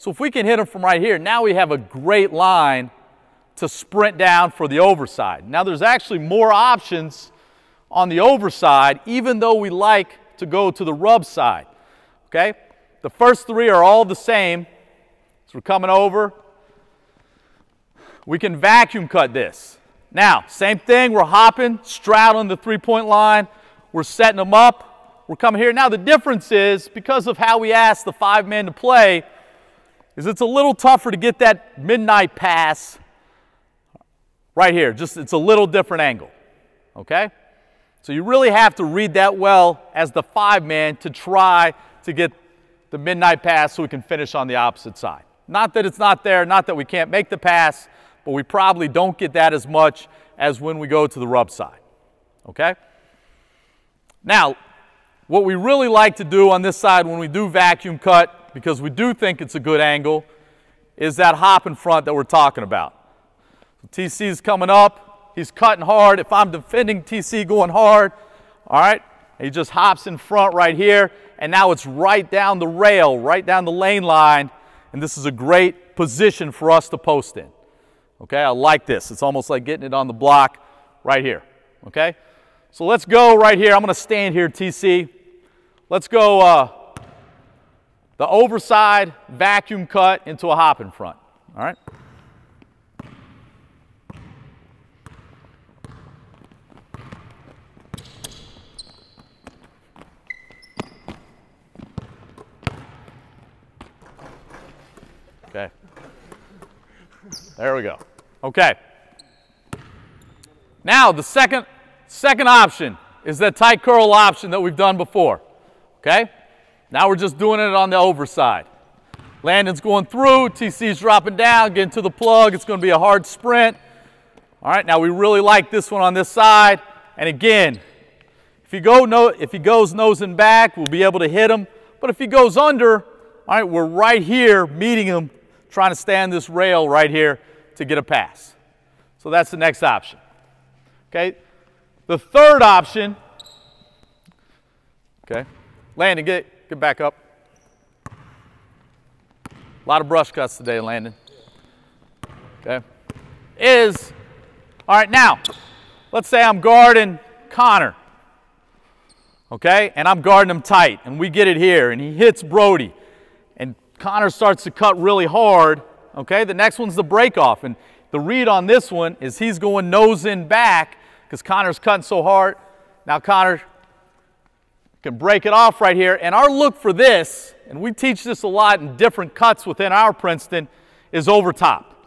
So if we can hit them from right here, now we have a great line to sprint down for the overside. Now there's actually more options on the overside, even though we like to go to the rub side, okay? The first three are all the same. So we're coming over. We can vacuum cut this. Now, same thing, we're hopping, straddling the three-point line. We're setting them up. We're coming here. Now the difference is, because of how we asked the five men to play, is it's a little tougher to get that midnight pass right here. Just, it's a little different angle, okay? So you really have to read that well as the five man to try to get the midnight pass so we can finish on the opposite side. Not that it's not there, not that we can't make the pass, but we probably don't get that as much as when we go to the rub side, okay? Now, what we really like to do on this side when we do vacuum cut, because we do think it's a good angle, is that hop in front that we're talking about. So TC's coming up, he's cutting hard. If I'm defending TC going hard, all right, he just hops in front right here, and now it's right down the rail, right down the lane line, and this is a great position for us to post in. Okay, I like this. It's almost like getting it on the block right here, okay? So let's go right here. I'm going to stand here, TC. Let's go the overside vacuum cut into a hop in front, all right? Okay. There we go. Okay. Now the second option is that tight curl option that we've done before, okay? Now we're just doing it on the overside. Landon's going through, TC's dropping down, getting to the plug. It's going to be a hard sprint. All right, now we really like this one on this side. And again, if he goes nosing back, we'll be able to hit him. But if he goes under, all right, we're right here meeting him, trying to stay on this rail right here to get a pass. So that's the next option, okay? The third option, okay, Landon, get back up. A lot of brush cuts today, Landon. Okay, all right, now, let's say I'm guarding Connor, okay, and I'm guarding him tight, and we get it here, and he hits Brody, and Connor starts to cut really hard, okay? The next one's the break off, and the read on this one is he's going nose in back, because Connor's cutting so hard. Now Connor can break it off right here. And our look for this, and we teach this a lot in different cuts within our Princeton, is over top.